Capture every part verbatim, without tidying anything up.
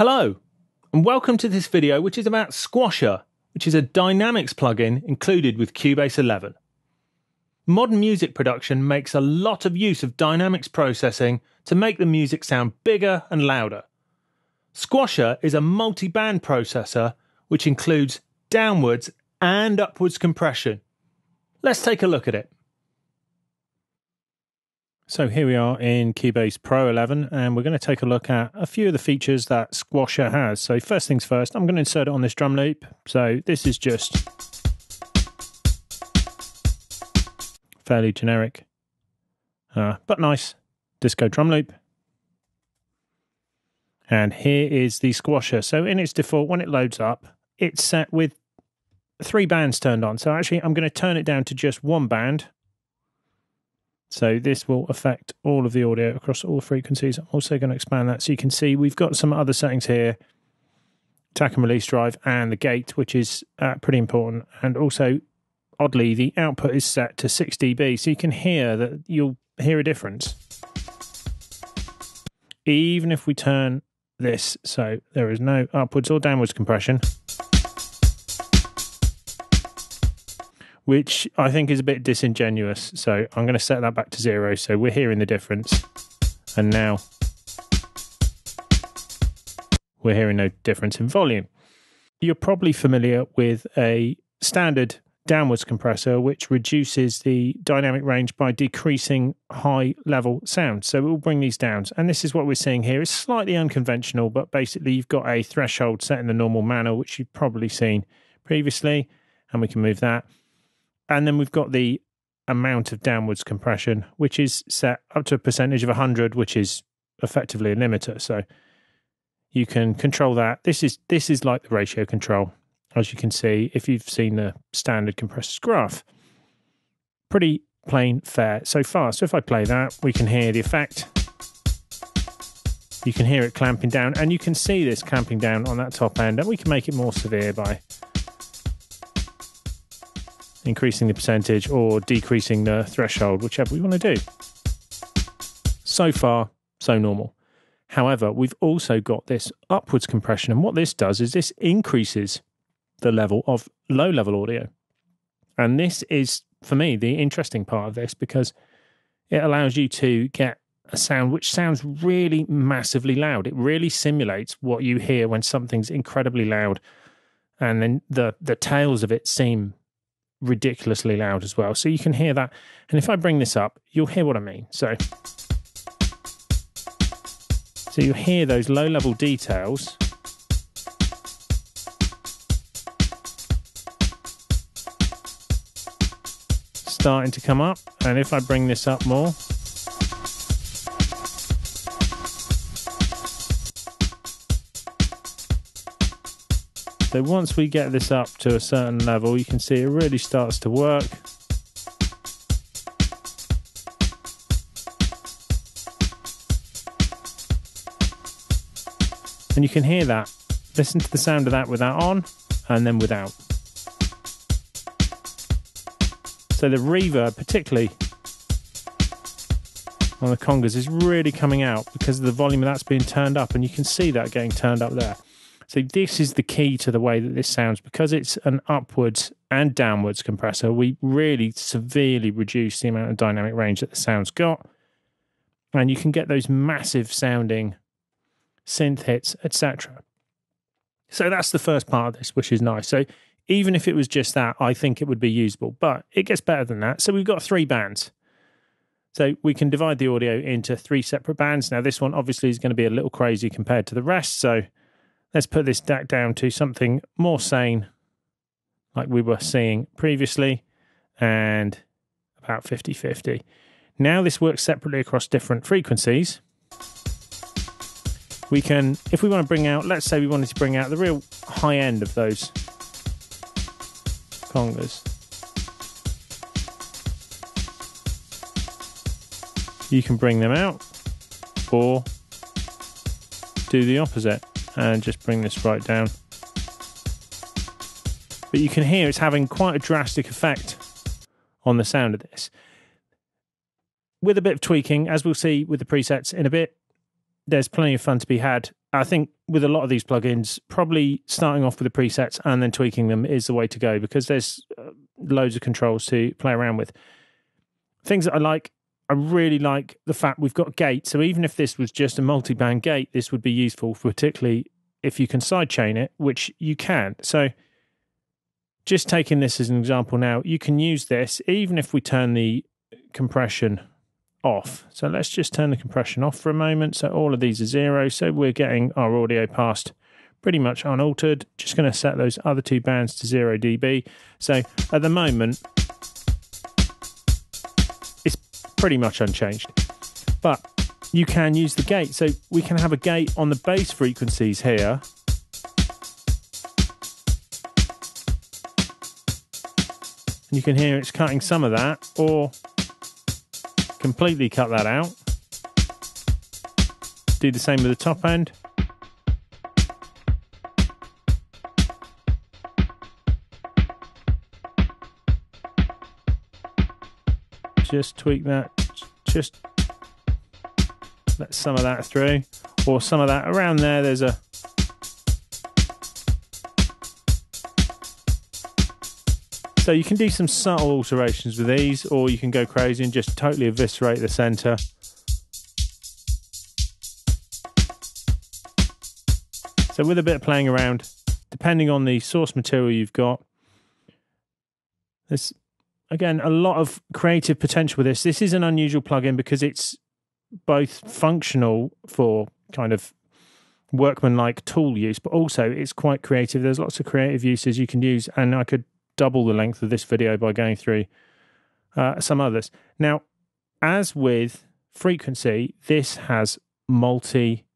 Hello, and welcome to this video, which is about Squasher, which is a dynamics plugin included with Cubase eleven. Modern music production makes a lot of use of dynamics processing to make the music sound bigger and louder. Squasher is a multi-band processor which includes downwards and upwards compression. Let's take a look at it. So here we are in Cubase Pro eleven, and we're going to take a look at a few of the features that Squasher has. So first things first, I'm going to insert it on this drum loop. So this is just fairly generic, uh, but nice disco drum loop. And here is the Squasher. So in its default, when it loads up, it's set with three bands turned on. So actually, I'm going to turn it down to just one band. So this will affect all of the audio across all frequencies. I'm also going to expand that so you can see we've got some other settings here. Attack and release drive and the gate, which is uh, pretty important. And also, oddly, the output is set to six D B, so you can hear that you'll hear a difference. Even if we turn this, so there is no upwards or downwards compression, which I think is a bit disingenuous. So I'm going to set that back to zero. So we're hearing the difference. And now we're hearing no difference in volume. You're probably familiar with a standard downwards compressor, which reduces the dynamic range by decreasing high level sound. So we'll bring these down. And this is what we're seeing here. It's slightly unconventional, but basically you've got a threshold set in the normal manner, which you've probably seen previously. And we can move that. And then we've got the amount of downwards compression, which is set up to a percentage of one hundred, which is effectively a limiter. So you can control that. This is this is like the ratio control, as you can see, if you've seen the standard compressor's graph. Pretty plain fare so far. So if I play that, we can hear the effect. You can hear it clamping down, and you can see this clamping down on that top end. And we can make it more severe by increasing the percentage or decreasing the threshold, whichever we want to do. So far, so normal. However, we've also got this upwards compression, and what this does is this increases the level of low-level audio. And this is, for me, the interesting part of this, because it allows you to get a sound which sounds really massively loud. It really simulates what you hear when something's incredibly loud, and then the, the tails of it seem ridiculously loud as well. So you can hear that. And if I bring this up, you'll hear what I mean. So, so you hear those low-level details. Starting to come up. And if I bring this up more, so once we get this up to a certain level, you can see it really starts to work. And you can hear that. Listen to the sound of that with that on and then without. So the reverb, particularly on the congas, is really coming out because of the volume of that's being turned up, and you can see that getting turned up there. So this is the key to the way that this sounds. Because it's an upwards and downwards compressor, we really severely reduce the amount of dynamic range that the sound's got. And you can get those massive sounding synth hits, et cetera. So that's the first part of this, which is nice. So even if it was just that, I think it would be usable, but it gets better than that. So we've got three bands. So we can divide the audio into three separate bands. Now, this one obviously is going to be a little crazy compared to the rest. So let's put this D A C down to something more sane, like we were seeing previously, and about fifty fifty. Now this works separately across different frequencies. We can, if we want to bring out, let's say we wanted to bring out the real high end of those congas. You can bring them out or do the opposite and just bring this right down. But you can hear it's having quite a drastic effect on the sound of this. With a bit of tweaking, as we'll see with the presets in a bit, there's plenty of fun to be had. I think with a lot of these plugins, probably starting off with the presets and then tweaking them is the way to go, because there's loads of controls to play around with. Things that I like, I really like the fact we've got gates. So even if this was just a multi-band gate, this would be useful, particularly if you can sidechain it, which you can. So just taking this as an example now, you can use this even if we turn the compression off. So let's just turn the compression off for a moment. So all of these are zero. So we're getting our audio passed pretty much unaltered. Just going to set those other two bands to zero decibels. So at the moment, it's pretty much unchanged. But you can use the gate. So we can have a gate on the bass frequencies here. And you can hear it's cutting some of that, or completely cut that out. Do the same with the top end. Just tweak that. Just let some of that through, or some of that around there. There's a So you can do some subtle alterations with these, or you can go crazy and just totally eviscerate the center. So with a bit of playing around, depending on the source material you've got, there's, again, a lot of creative potential with this. This is an unusual plugin because it's both functional for kind of workman-like tool use, but also it's quite creative. There's lots of creative uses you can use, and I could double the length of this video by going through uh, some others. Now, as with frequency, this has multi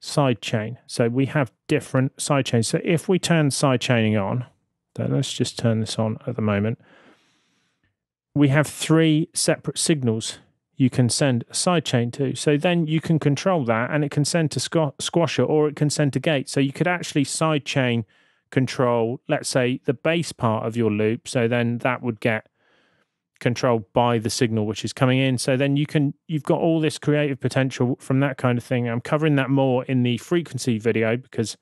sidechain. So we have different sidechains. So if we turn sidechaining on, let's just turn this on at the moment, we have three separate signals you can send a sidechain to. So then you can control that, and it can send to Squasher, or it can send to gate. So you could actually sidechain control, let's say, the bass part of your loop, so then that would get controlled by the signal which is coming in. So then you can, you've got all this creative potential from that kind of thing. I'm covering that more in the frequency video because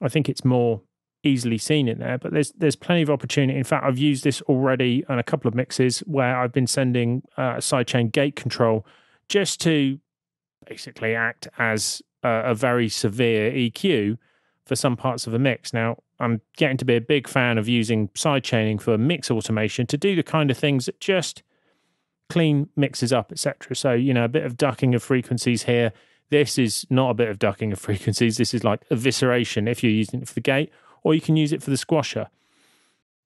I think it's more easily seen in there, but there's there's plenty of opportunity. In fact, I've used this already on a couple of mixes where I've been sending uh, sidechain gate control just to basically act as a, a very severe E Q for some parts of a mix. Now, I'm getting to be a big fan of using sidechaining for mix automation to do the kind of things that just clean mixes up, et cetera. So, you know, a bit of ducking of frequencies here. This is not a bit of ducking of frequencies. This is like evisceration if you're using it for the gate, or you can use it for the Squasher.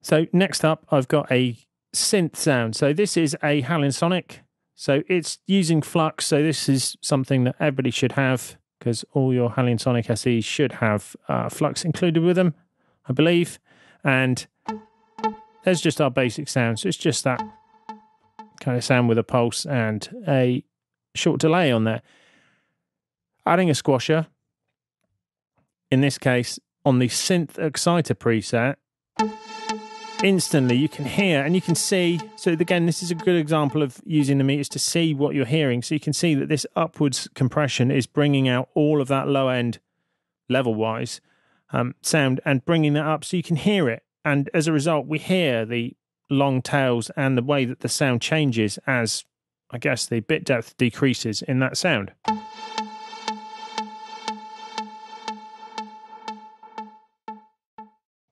So next up, I've got a synth sound. So this is a Halion Sonic. So it's using Flux. So this is something that everybody should have, because all your Halion Sonic S Es should have uh, Flux included with them, I believe. And there's just our basic sound. So it's just that kind of sound with a pulse and a short delay on there. Adding a Squasher, in this case, on the Synth Exciter preset, instantly you can hear and you can see. So again, this is a good example of using the meters to see what you're hearing. So you can see that this upwards compression is bringing out all of that low end level-wise Um, sound and bringing that up so you can hear it. And as a result, we hear the long tails and the way that the sound changes as, I guess, the bit depth decreases in that sound.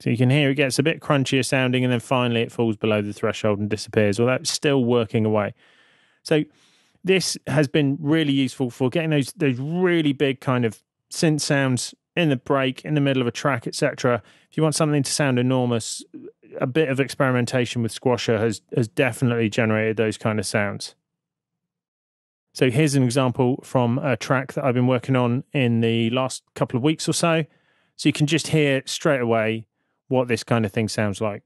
So you can hear it gets a bit crunchier sounding, and then finally it falls below the threshold and disappears, although it's still working away. So this has been really useful for getting those, those really big kind of synth sounds in the break, in the middle of a track, et cetera. If you want something to sound enormous, a bit of experimentation with Squasher has, has definitely generated those kind of sounds. So here's an example from a track that I've been working on in the last couple of weeks or so. So you can just hear straight away what this kind of thing sounds like.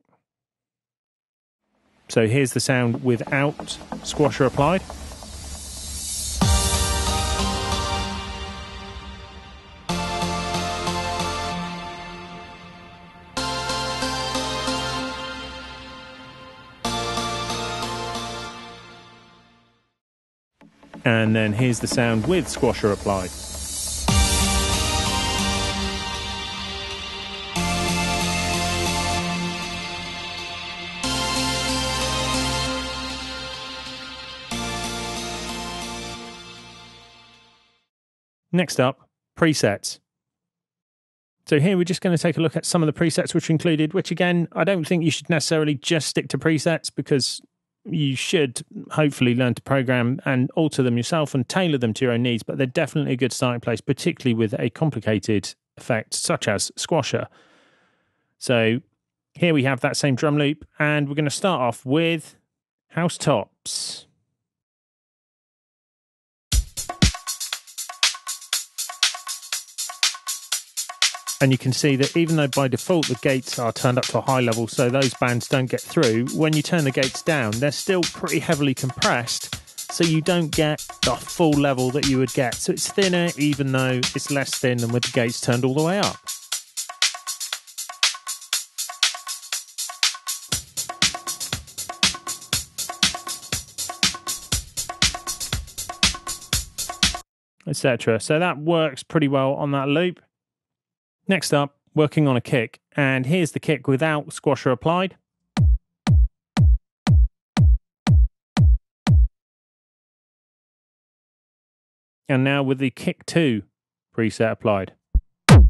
So here's the sound without Squasher applied. And then here's the sound with Squasher applied. Next up, presets. So here we're just going to take a look at some of the presets which are included, which again, I don't think you should necessarily just stick to presets, because you should hopefully learn to program and alter them yourself and tailor them to your own needs, but they're definitely a good starting place, particularly with a complicated effect such as Squasher. So here we have that same drum loop, and we're going to start off with housetops. And you can see that even though by default the gates are turned up to a high level so those bands don't get through, when you turn the gates down, they're still pretty heavily compressed, so you don't get the full level that you would get. So it's thinner, even though it's less thin than with the gates turned all the way up. Etc. So that works pretty well on that loop. Next up, working on a kick, and here's the kick without Squasher applied. And now with the kick two preset applied. So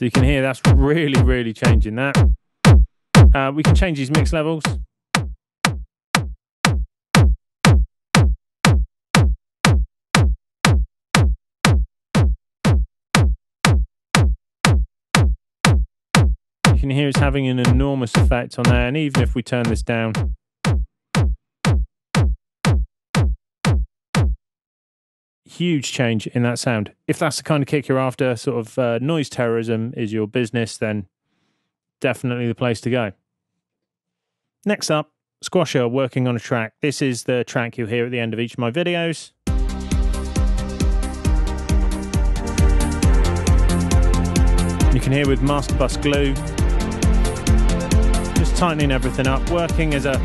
you can hear that's really, really changing that. Uh, we can change these mix levels. You can hear it's having an enormous effect on there, and even if we turn this down, huge change in that sound. If that's the kind of kick you're after, sort of uh, noise terrorism is your business, then definitely the place to go. Next up, Squasher, working on a track. This is the track you'll hear at the end of each of my videos. You can hear with master bus glue, tightening everything up, working as a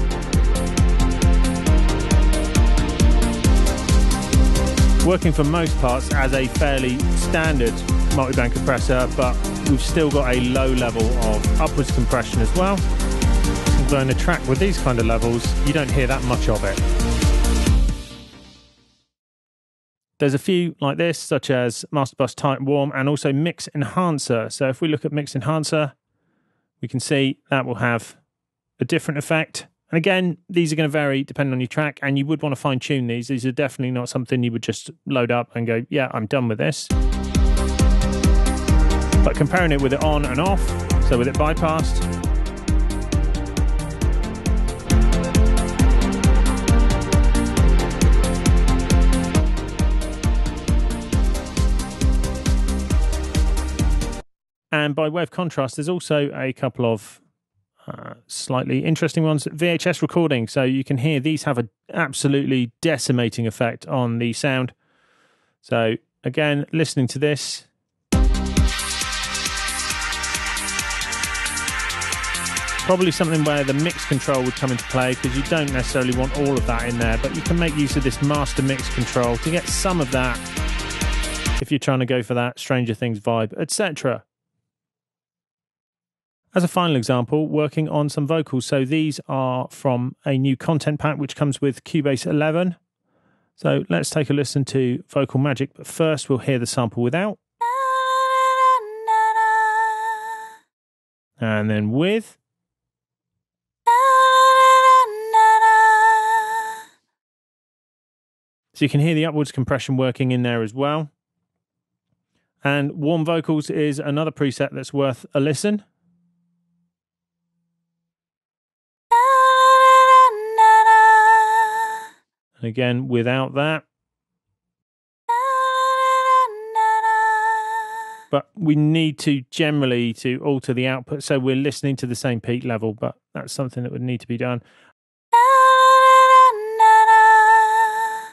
working for most parts as a fairly standard multi-band compressor, but we've still got a low level of upwards compression as well. Although in a track with these kind of levels, you don't hear that much of it. There's a few like this, such as master bus tight warm, and also mix enhancer. So if we look at mix enhancer, we can see that will have a different effect. And again, these are going to vary depending on your track, and you would want to fine tune these. These are definitely not something you would just load up and go, yeah, I'm done with this. But comparing it with it on and off, so with it bypassed, and by way of contrast, there's also a couple of uh, slightly interesting ones. V H S recording. So you can hear these have an absolutely decimating effect on the sound. So again, listening to this. Probably something where the mix control would come into play, because you don't necessarily want all of that in there, but you can make use of this master mix control to get some of that if you're trying to go for that Stranger Things vibe, et cetera. As a final example, working on some vocals. So these are from a new content pack which comes with Cubase eleven. So let's take a listen to Vocal Magic, but first we'll hear the sample without. And then with. So you can hear the upwards compression working in there as well. And warm vocals is another preset that's worth a listen. And again, without that. But we need to generally to alter the output, so we're listening to the same peak level, but that's something that would need to be done.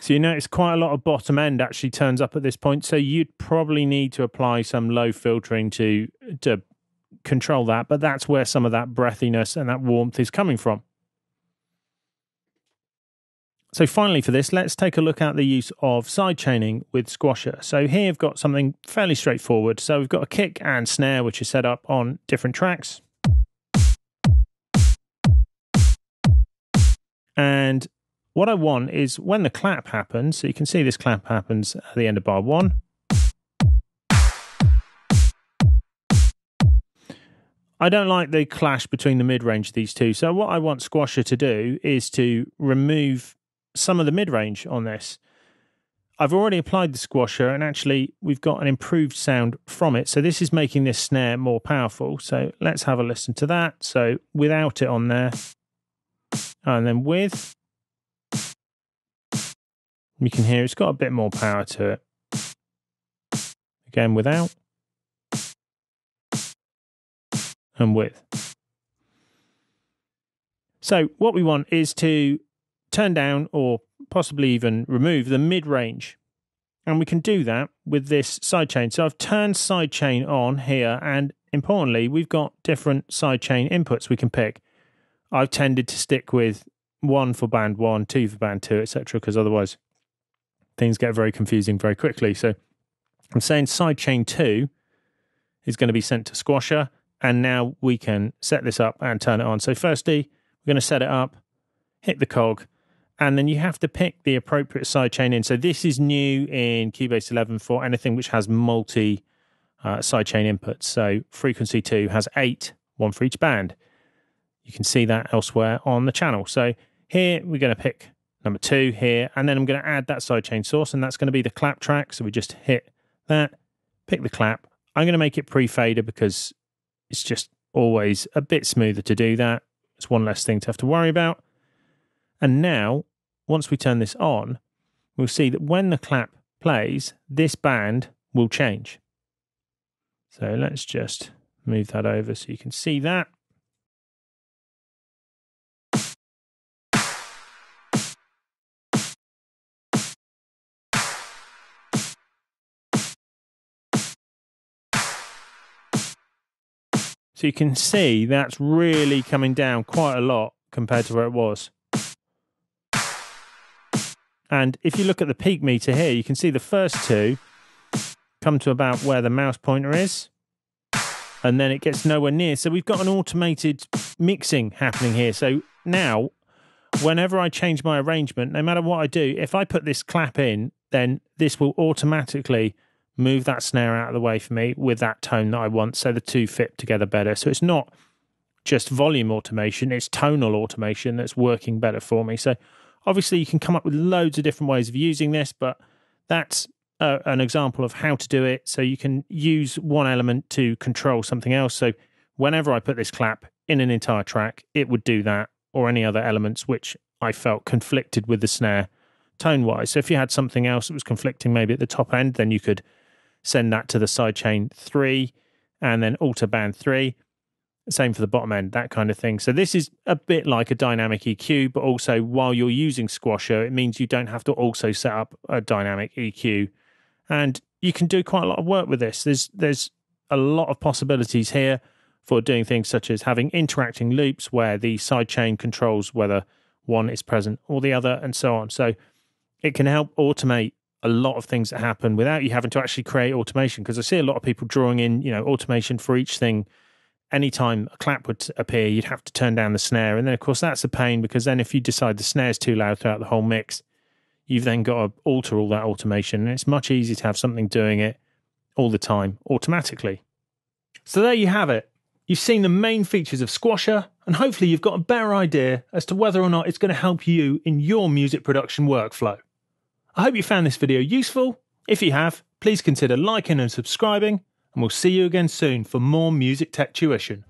So you notice quite a lot of bottom end actually turns up at this point, so you'd probably need to apply some low filtering to, to control that, but that's where some of that breathiness and that warmth is coming from. So finally for this, let's take a look at the use of sidechaining with Squasher. So here I've got something fairly straightforward. So we've got a kick and snare which is set up on different tracks. And What I want is when the clap happens, so you can see this clap happens at the end of bar one. I don't like the clash between the mid-range of these two, so what I want Squasher to do is to remove some of the mid-range on this. I've already applied the Squasher, and actually we've got an improved sound from it, so this is making this snare more powerful. So let's have a listen to that. So without it on there, and then with, you can hear it's got a bit more power to it. Again, without, and with. So what we want is to turn down or possibly even remove the mid-range, and we can do that with this sidechain. So I've turned sidechain on here, and importantly we've got different sidechain inputs we can pick. I've tended to stick with one for band one, two for band two, etc., because otherwise things get very confusing very quickly. So I'm saying sidechain two is going to be sent to Squasher, and now we can set this up and turn it on. So firstly we're going to set it up, hit the cog, and then you have to pick the appropriate sidechain in. So this is new in Cubase eleven for anything which has multi uh, sidechain inputs. So frequency two has eight, one for each band. You can see that elsewhere on the channel. So here we're going to pick number two here, and then I'm going to add that sidechain source, and that's going to be the clap track. So we just hit that, pick the clap. I'm going to make it pre-fader because it's just always a bit smoother to do that. It's one less thing to have to worry about. And now, once we turn this on, we'll see that when the clap plays, this band will change. So let's just move that over so you can see that. So you can see that's really coming down quite a lot compared to where it was. And if you look at the peak meter here, you can see the first two come to about where the mouse pointer is, and then it gets nowhere near. So we've got an automated mixing happening here. So now, whenever I change my arrangement, no matter what I do, if I put this clap in, then this will automatically move that snare out of the way for me with that tone that I want, so the two fit together better. So it's not just volume automation, it's tonal automation that's working better for me. So obviously you can come up with loads of different ways of using this, but that's uh, an example of how to do it. So you can use one element to control something else. So whenever I put this clap in an entire track, it would do that, or any other elements which I felt conflicted with the snare tone-wise. So if you had something else that was conflicting maybe at the top end, then you could send that to the sidechain three and then alter band three. Same for the bottom end, that kind of thing. So this is a bit like a dynamic E Q, but also while you're using Squasher, it means you don't have to also set up a dynamic E Q. And you can do quite a lot of work with this. There's, there's a lot of possibilities here for doing things such as having interacting loops where the sidechain controls whether one is present or the other, and so on. So it can help automate a lot of things that happen without you having to actually create automation, because I see a lot of people drawing in, you know, automation for each thing. Anytime a clap would appear, you'd have to turn down the snare, and then of course that's a pain, because then if you decide the snare's too loud throughout the whole mix, you've then got to alter all that automation, and it's much easier to have something doing it all the time automatically. So there you have it. You've seen the main features of Squasher, and hopefully you've got a better idea as to whether or not it's going to help you in your music production workflow. I hope you found this video useful. If you have, please consider liking and subscribing, and we'll see you again soon for more music tech tuition.